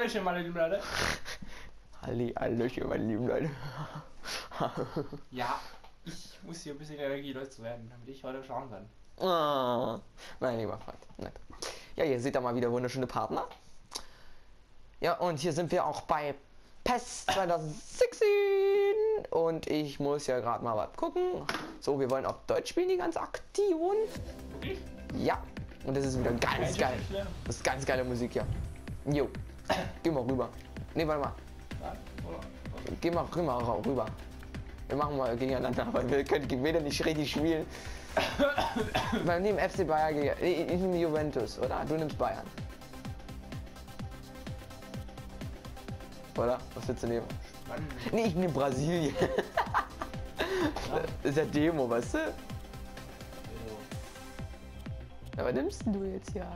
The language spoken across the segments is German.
Hallöchen, meine lieben Leute. Hallöchen, meine lieben Leute. Ja, ich muss hier ein bisschen Energie loszuwerden, damit ich heute schauen kann. Ah, mein lieber Freund. Nein. Ja, ihr seht da mal wieder wunderschöne Partner. Ja, und hier sind wir auch bei PES 2016. Und ich muss ja gerade mal was gucken. So, wir wollen auf Deutsch spielen, die ganze Aktion. Okay. Ja, und das ist wieder ganz geil. Das ist ganz geile Musik, ja. Jo, geh mal rüber. Ne, warte mal. Geh mal rüber. Wir machen mal gegeneinander, weil wir können weder nicht richtig spielen. Weil neben FC Bayern, ich nehme Juventus, oder? Du nimmst Bayern. Oder? Was willst du nehmen? Spannend. Nee, ich nehme Brasilien. Das ist ja Demo, weißt du? Aber nimmst du jetzt ja?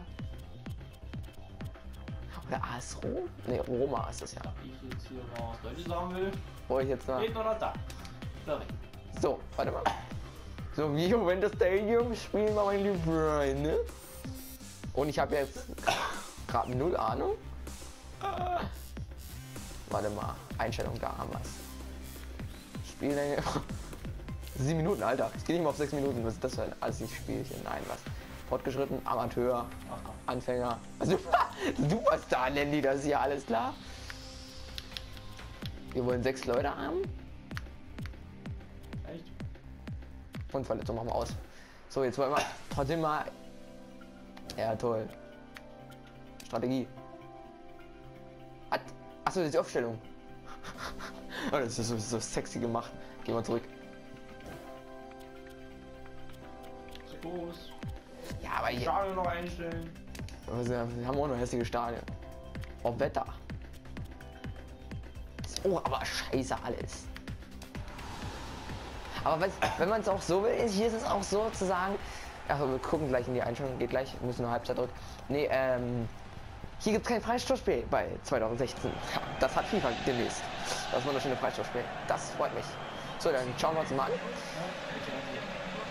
Oder AS Rom? Ne, Roma ist das ja. Ich jetzt hier noch Deutsch sagen will. Wo ich jetzt nach. Geht noch da. Sorry. So, warte mal. So, wie wenn das Stadium spielen wir, mein lieber Freund, ne? Und ich habe jetzt gerade null Ahnung. Warte mal, Einstellung, da haben wir es. Spiellänge. 7 Minuten, Alter. Es geht nicht mal auf 6 Minuten. Was ist das für ein altes Spielchen? Nein, was? Fortgeschritten, Amateur, Anfänger. Also, Superstar nennen die das hier, alles klar. Wir wollen 6 Leute haben. Echt? Und Verletzung machen wir aus. So, jetzt wollen wir trotzdem mal. Ja, toll. Strategie. Achso, das ist die Aufstellung. Oh, das ist so sexy gemacht. Gehen wir zurück. Los. Ja, aber hier. Stadion noch einstellen. Also, wir haben auch noch hässliche Stadion. Oh, Wetter. Oh, aber scheiße alles. Aber wenn man es auch so will, hier ist es auch so zu sagen. Also wir gucken gleich in die Einstellung, geht gleich. Wir müssen nur Halbzeit drücken. Nee, hier gibt es kein Freistoßspiel bei 2016. Das hat FIFA demnächst. Das ist wunderschöne Freistoßspiel. Das freut mich. So, dann schauen wir uns mal an.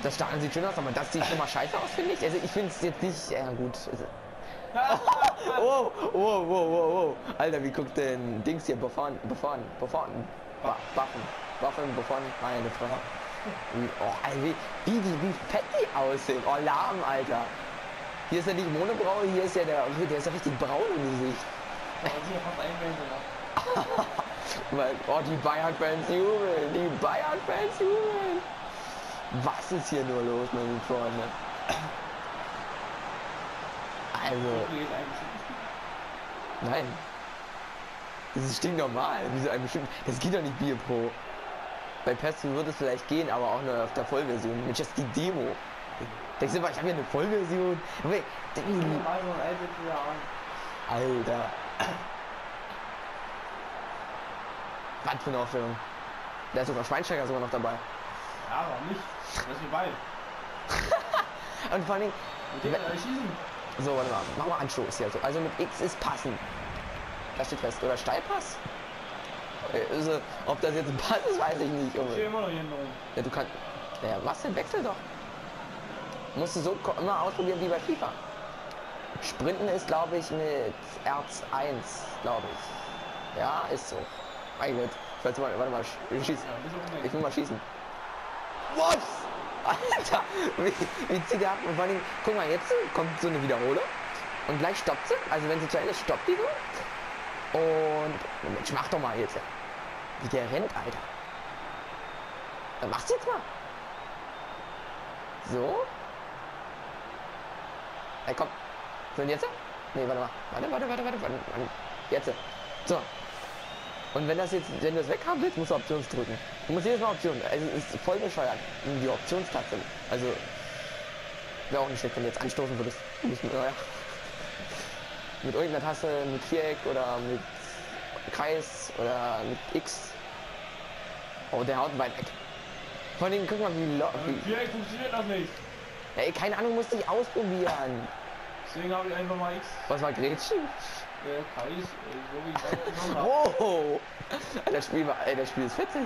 Das Stadion sieht schön aus, aber das sieht immer scheiße aus, finde ich. Also ich finde es jetzt nicht gut. Oh, oh, oh, oh, oh. Alter, wie guckt denn Dings hier? Buffon, meine Frau. Oh, Alter, wie fett die aussehen. Oh, lahm, Alter. Hier ist ja nicht Monobraue, hier ist ja der ist ja richtig braun im Gesicht. Oh, die Bayern-Fans jubeln. Was ist hier nur los, meine Freunde? Also. Nein. Das ist stinknormal. Wieso ein bestimmten. Das geht doch nicht Bier Pro. Bei PES wird es vielleicht gehen, aber auch nur auf der Vollversion. Mit just die Demo. Denkst du mal, ich habe hier eine Vollversion? Alter. Was für eine Aufstellung. Da ist sogar Schweinsteiger sogar noch dabei. Ja, aber nicht. Das ist mir bei. Und vor allem. So, warte mal. Machen wir Anstoß hier. Also mit X ist passen. Da steht fest. Oder Steilpass? Also, ob das jetzt ein Pass ist, weiß ich nicht. Ich stehe immer noch hier in Ordnung. Ja, du kannst. Naja, was denn? Wechsel doch. Musst du so immer ausprobieren wie bei FIFA. Sprinten ist, glaube ich, mit Erz 1, glaube ich. Ja, ist so. Mein Gott. Warte mal, schießen. Ich will mal schießen. Was? Alter! Wie zieht der ab? Und vor allem, guck mal, jetzt kommt so eine Wiederholung. Und gleich stoppt sie. Also wenn sie zu Ende ist, stoppt die so. Und Mensch, mach doch mal jetzt. Wie der rennt, Alter. Dann mach's jetzt mal. So. Ey, komm. So, und jetzt? Nee, warte mal. Warte. Jetzt. So. Und wenn das jetzt, wenn du es weghaben willst, musst du Options drücken. Du musst jedes Mal Optionen. Also es ist voll bescheuert. Die Optionstaste. Also wäre auch nicht schlecht, wenn du jetzt anstoßen würdest. Du musst mit, naja, mit irgendeiner Taste, mit Viereck oder mit Kreis oder mit X. Oh, der haut weit weg. Von denen guck mal wie locker. Mit Viereck funktioniert das nicht. Ey, keine Ahnung, musste ich ausprobieren. Deswegen habe ich einfach mal X. Was war Gretchen? Kreis, so wie ich. Oh! Das Spiel war, ey, das Spiel ist witzig.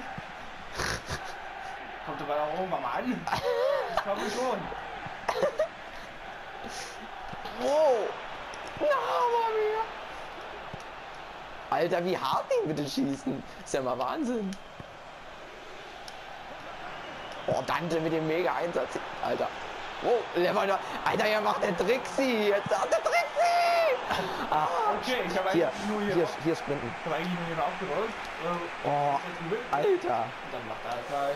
Kommt dabei auch irgendwann mal an. Ich glaube schon. Wow! Na, Mami! Alter, wie hart die bitte schießen. Ist ja mal Wahnsinn. Oh, Dante mit dem Mega-Einsatz. Alter. Oh, Lewandowski. Alter, er macht der Trixi. Jetzt hat der Trixi. Ah, okay, ich habe eigentlich nur hier sprinten. Ich habe eigentlich nur hier aufgerollt. Oh, Alter. Und dann macht Alter.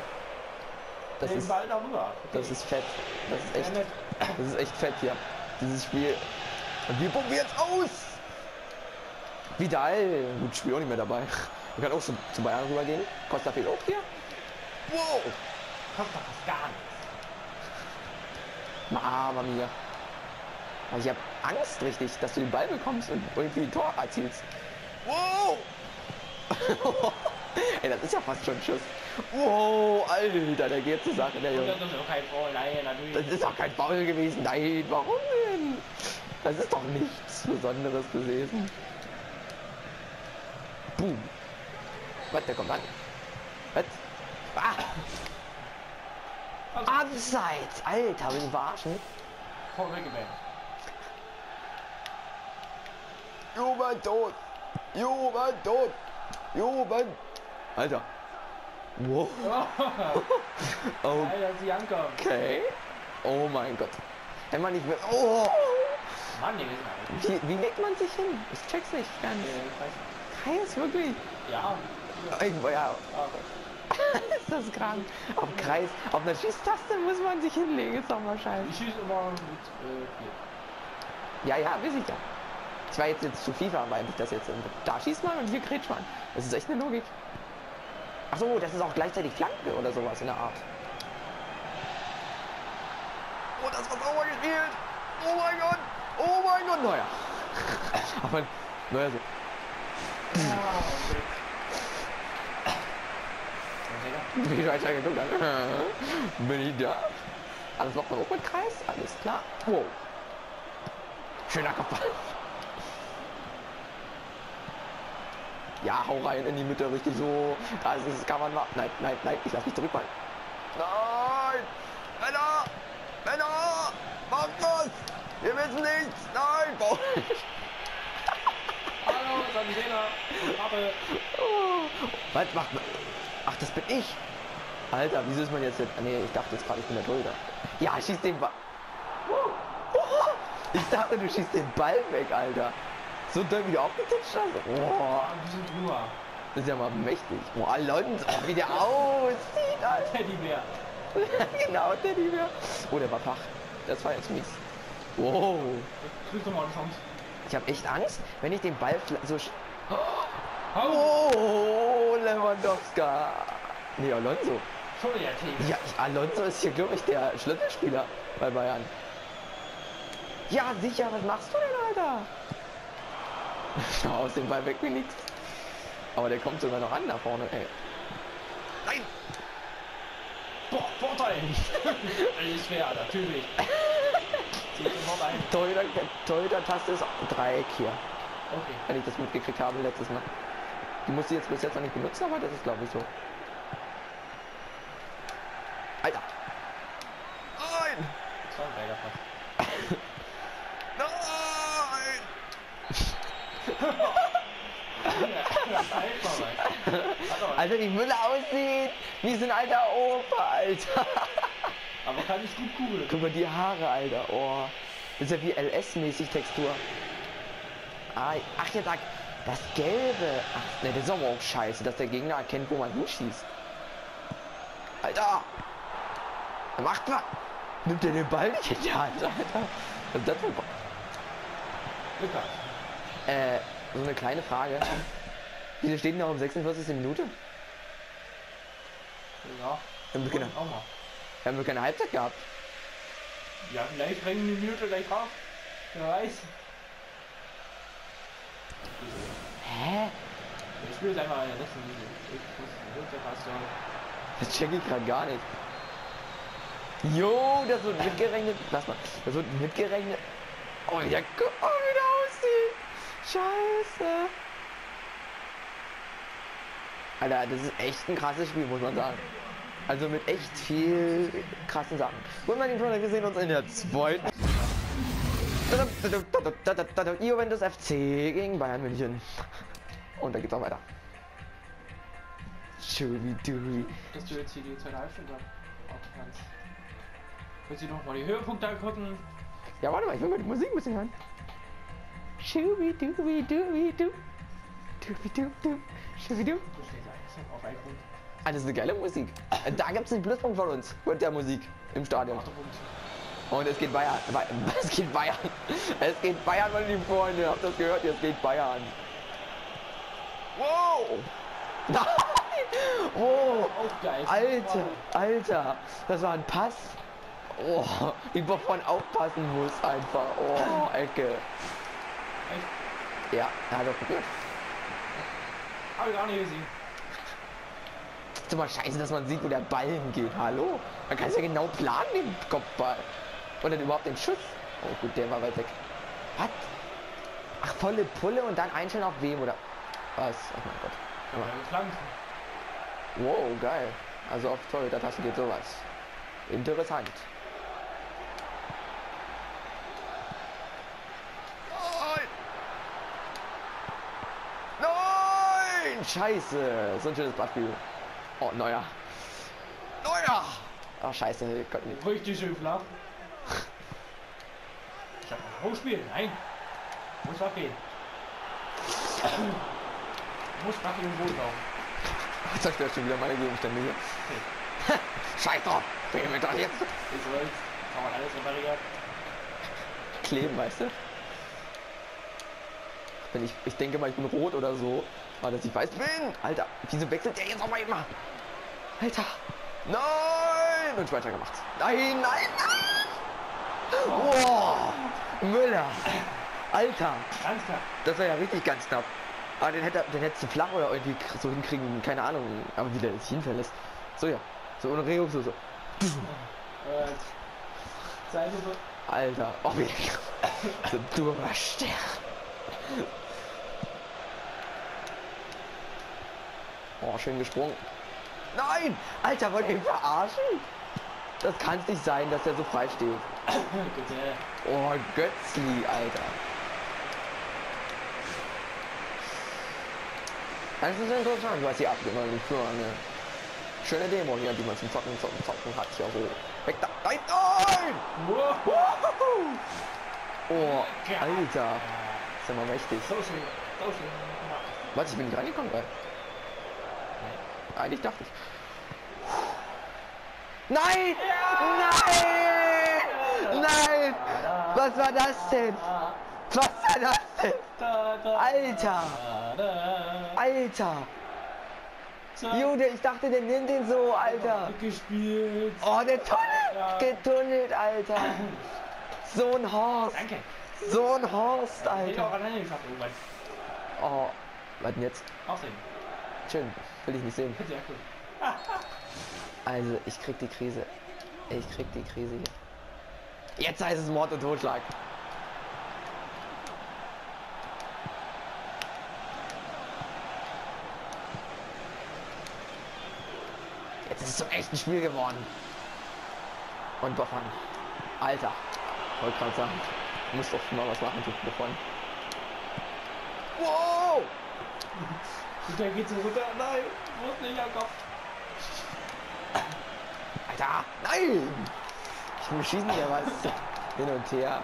Das ist, Ball darüber. Okay. Das ist fett. Das ist echt fett hier. Dieses Spiel. Und wir probieren es aus. Vidal. Gut, Spiel auch nicht mehr dabei. Wir können auch schon zu Bayern rübergehen. Costa fehlt auch hier. Wow. Costa fast gar nichts. Mama mia. Also ich habe Angst richtig, dass du den Ball bekommst und irgendwie ein Tor erzielst. Wow. Ey, das ist ja fast schon ein Schuss. Wow, Alter, der geht zur Sache, der Junge. Das ist doch kein Foul, nein, natürlich. Das ist doch kein Foul gewesen, nein, warum denn? Das ist doch nichts Besonderes gewesen. Boom. Was, der kommt an. Was? Ah! Abseits! Alter, bin ich verarschen? Vorweggemeldet. Juventus! Juventus! Juventus! Alter! Wow. Oh. Okay. Oh mein Gott. Wenn man nicht mehr. Oh. Mann, wie legt man sich hin? Ich check's nicht ganz. Kai ist wirklich. Ja. Irgendwo, ja. Ist das krank? Auf dem Kreis. Auf einer Schießtaste muss man sich hinlegen. Ist doch mal scheiße. Ich schieße immer mit 4. Ja, weiß ich ja. Ich war jetzt zu FIFA, weil ich das jetzt. Da schießt man und hier grätscht man. Das ist echt eine Logik. Ach so, das ist auch gleichzeitig Flanke oder sowas in der Art. Oh, das war sauber gespielt. Oh mein Gott, Neuer. Aber Neuer so. Wie du eigentlich geguckt hast. Bin ich da? Alles macht man auch mit Kreis? Alles klar. Wow. Schöner Kopfball. Ja, hau rein in die Mitte, richtig so. Da ist es, kann man machen. Nein, ich lass mich zurückfallen. Nein! Männer! Männer! Macht was! Wir wissen nichts! Nein! Boah. Hallo, das ist ein. Was macht man? Ach, das bin ich! Alter, wieso ist man jetzt. Nee, ich dachte jetzt gerade, ich bin der Torhüter. Ja, schieß den Ball. Ich dachte, du schießt den Ball weg, Alter. So doll wieder aufgetitscht hast? Boah, ein bisschen drüber. Das ist ja mal mächtig. Boah, Alonso, wie der aussieht, Alter. Teddybär. Genau, Teddybär. Oh, der war fach. Das war jetzt mies. Wow. Ich habe echt Angst, wenn ich den Ball so... Oh, Lewandowska. Nee, Alonso. Ja, Alonso ist hier, glaube ich, der Schlüsselspieler bei Bayern. Ja, sicher. Was machst du denn, Alter? Aus dem Ball weg wie nichts. Aber der kommt sogar noch an da vorne, ey. Nein! Boah, Vorteil! Alles schwer, natürlich. Torhüter-Taste ist Dreieck hier. Okay. Wenn ich das mitgekriegt habe letztes Mal. Die musste jetzt bis jetzt noch nicht benutzen, aber das ist glaube ich so. Alter! Nein! Das war ein Berger fast. Nein! Also wie Müller aussieht, wie so ein alter Opa, Alter. Aber kann ich gut kugeln. Guck mal die Haare, Alter. Oh, das ist ja wie LS-mäßig Textur. Ah, ach jetzt, das Gelbe. Ach, ne, das ist aber auch scheiße, dass der Gegner erkennt, wo man hinschießt. Alter, er macht was? Nimmt er den Ball nicht in die Hand, Alter? Was ist das für ein Ball? So eine kleine Frage. Wieso steht noch um 46. Minute? Ja. Haben wir keine Halbzeit gehabt? Ja, vielleicht bringen die Minute gleich auf. Wer weiß. Hä? Ich spiele jetzt einfach in der letzten Minute. Das check ich gerade gar nicht. Jo, das wird mitgerechnet. Lass mal. Das wird mitgerechnet. Oh ja, guck mal, wie der aussieht. Scheiße. Alter, das ist echt ein krasses Spiel, muss man sagen. Also mit echt viel krassen Sachen. Gut, meine Freunde, wir sehen uns in der zweiten. Juventus FC gegen Bayern München. Und dann geht's auch weiter. Schubidubi. Dass du jetzt hier die Zeitreifen da kannst. Willst du noch mal die Höhepunkte angucken? Ja, warte mal, ich will mal die Musik ein bisschen hören. Schubidubidubidu. Schubidubidu. Schubidu. Ah, das ist eine geile Musik. Da gibt's einen Pluspunkt von uns mit der Musik im Stadion. Und es geht Bayern. Was geht Bayern? Es geht Bayern, meine lieben Freunde. Habt ihr das gehört? Jetzt geht Bayern. Wow! Nein! Oh! Alter! Alter! Das war ein Pass! Oh! Wovon aufpassen muss einfach! Oh! Ecke! Ja, er hat auch probiert. Hab ich auch nicht gesehen. Ist doch mal scheiße, dass man sieht, wo der Ball hingeht. Hallo? Man kann es ja genau planen, den Kopfball. Und dann überhaupt den Schuss. Oh gut, der war weit weg. Was? Ach, volle Pulle und dann einstellen auf wem, oder? Was? Oh mein Gott. Ja, wow, geil. Also auf Torhüter-Taste geht sowas. Interessant. Nein! Nein! Scheiße! So ein schönes Badspiel. Oh, Neuer. Neuer! Oh, scheiße. Wir konnten nicht. Richtig schön flach. Ich hab ein Hochspiel. Nein. Muss abgehen. Muss nach dem Boden bauen. Das zerstört schon wieder meine Gegenstände hier. Okay. Scheiß drauf! Bringen wir doch jetzt! Ist so, kann man alles reparieren. Kleben, weißt du? Wenn ich denke mal, ich bin rot oder so. Aber dass ich weiß, bin! Alter, wieso wechselt der jetzt auch mal immer? Alter! Nein! Und Schweinsteiger gemacht. Nein, nein, nein! Oh. Oh. Müller! Alter! Ganz knapp. Das war ja richtig ganz knapp. Aber den hättest du flach oder irgendwie so hinkriegen, keine Ahnung, aber wie der jetzt hinfällt ist. So ja, so ohne Regung, so. Alter, oh, du dummer Stern. Oh, schön gesprungen. Nein! Alter, wollt ihr mich verarschen? Das kann es nicht sein, dass der so frei steht. Oh, Götzli, Alter. Das ist interessant, was hier abgeht, meine Freunde. Schöne Demo hier, die man zum Zocken hat. Hier so. Weg da. Nein! Nein! Oh, Alter. Das ist ja mal mächtig. Warte, ich bin nicht reingekommen, ey. Eigentlich dachte ich. Nein! Nein! Nein! Was war das denn? Was war das denn? Alter! Alter! Jude, ich dachte, der nimmt den so, Alter! Gespielt! Oh, der Tunnel! Getunnelt, Alter! So ein Horst! Danke! So ein Horst, Alter! Oh, warten jetzt? Schön, will ich nicht sehen. Also, ich krieg die Krise. Ich krieg die Krise hier. Jetzt heißt es Mord und Totschlag! Es ist so echt ein Spiel geworden. Und Buffon. Alter. Wollte gerade sagen. Du musst doch mal was machen, Buffon. Wow! Der geht so runter. Nein. Muss nicht am Kopf. Alter. Nein! Ich muss schießen hier was. Hin und her.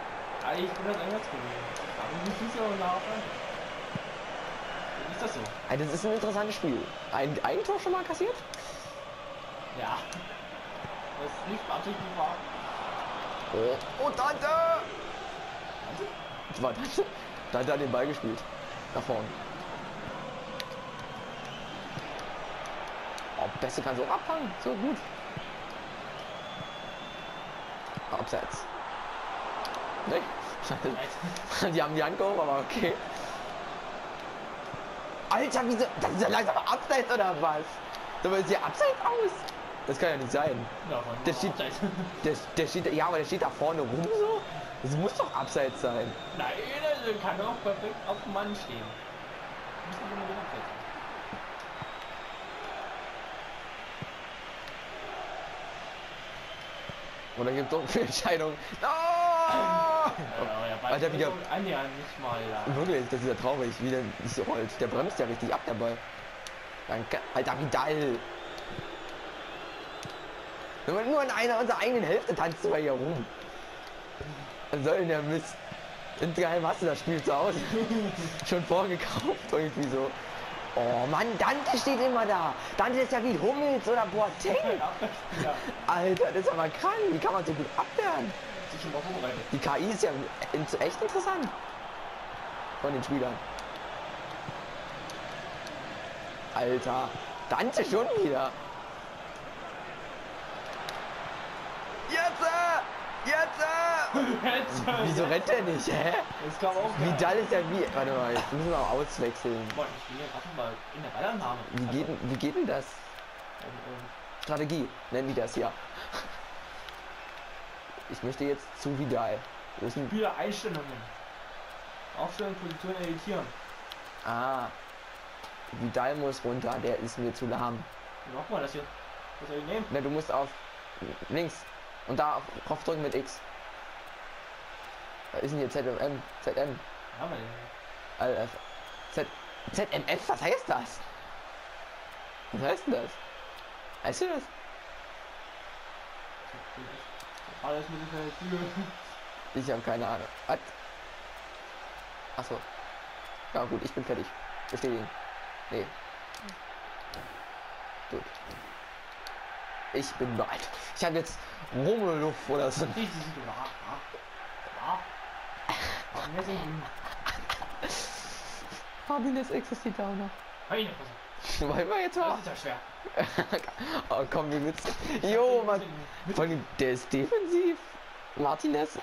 Ich bin das Einsatz gewesen. Aber du schießt ja auch nach. Wie ist das so? Also, das ist ein interessantes Spiel. Ein Eigentor schon mal kassiert? Ja. Das ist nicht absichtlich wahr. Oh, Dante! Dante? Warte. Dante hat den Ball gespielt. Nach vorne. Oh, Beste kann so abfangen. So gut. Abseits. Nee. Die haben die angehoben, aber okay. Alter, wieso? Das ist ja langsam abseits oder was? Dabei ist ja abseits aus. Das kann ja nicht sein. Ja, der steht, ja, aber der steht da vorne rum so. Das muss doch abseits sein. Nein, der kann doch perfekt auf dem Mann stehen. Oder gibt es doch eine Entscheidung? No! Ja, Alter, wieder. Nicht mal, Alter. Wirklich, das ist ja traurig, wie der sich rollt. Der bremst ja richtig ab dabei. Danke. Alter, Vidal. Wenn man nur in einer unserer eigenen Hälfte tanzt, du mal hier rum. Was soll denn der Mist? Insgeheim hast du das Spiel zu Hause. Schon vorgekauft, irgendwie so. Oh Mann, Dante steht immer da. Dante ist ja wie Hummels oder Boateng. Alter, das ist aber krank. Wie kann man so gut abwehren? Die KI ist ja echt interessant. Von den Spielern. Alter, Dante schon wieder. Jetzt! Wieso rennt er nicht? Hä? Das kam auch nicht. Vidal ist ja wie. Warte mal, jetzt müssen wir mal auswechseln. Boah, ich bin ja mal in der Ballannahme. Wie geht denn das? Strategie, nennen die das ja. Ich möchte jetzt zu Vidal. Wo sind Spieler Einstellungen? Aufstellung, Position editieren. Ah. Vidal muss runter, der ist mir zu lahm. Nochmal das hier. Was soll ich nehmen? Na, du musst auf links. Und da drauf drücken mit X. Da ist denn hier ZMM. ZM. Haben wir denn? Alter. ZMF, was heißt das? Was heißt denn das? Weißt du das? Alles mit der Tür. Ich habe keine Ahnung. Achso. Ja gut, ich bin fertig. Bestätigen. Nee. Gut. Ich bin bereit. Ich habe jetzt Rummelluft oder so. Martinez existiert auch noch. Wollen wir jetzt mal? Das ist ja schwer. Oh, komm, wir müssen. Jo, Mann. Der ist defensiv. Martinez.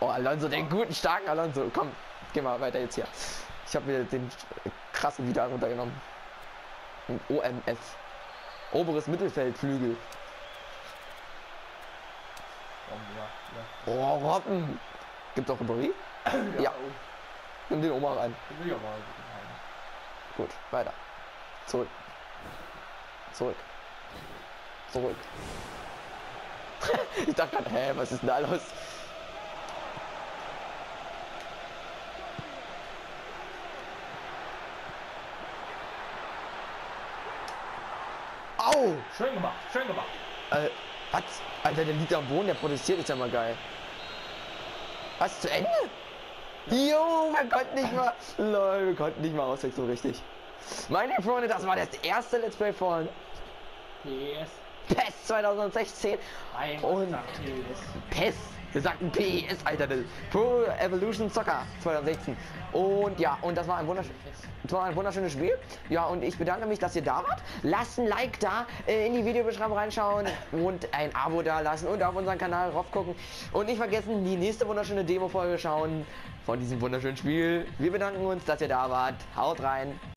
Oh, Alonso, den guten, starken Alonso. Komm, geh mal weiter jetzt hier. Ich habe mir den krassen wieder runtergenommen. Ein OMF. Oberes Mittelfeldflügel. Oh, ja. Oh, Robben. Gibt auch Ribéry? Ja. Nimm den Oma rein. Gut, weiter. Zurück. Zurück. Zurück. Ich dachte gerade, hä, was ist denn da los? Au! Schön gemacht, schön gemacht. Was? Alter, der liegt am Boden, der protestiert, ist ja mal geil. Was, zu Ende? Jo, wir konnten nicht mal... Lol, wir konnten nicht mal auswechseln, richtig. Meine Freunde, das war das erste Let's Play von... PES 2016. Und... PES. Wir sagten PES, Alter. Pro Evolution Soccer 2016. Und ja, und das war ein wunderschönes Spiel. Ja, und ich bedanke mich, dass ihr da wart. Lasst ein Like da, in die Videobeschreibung reinschauen und ein Abo da lassen und auf unseren Kanal rauf gucken. Und nicht vergessen, die nächste wunderschöne Demo-Folge schauen von diesem wunderschönen Spiel. Wir bedanken uns, dass ihr da wart. Haut rein.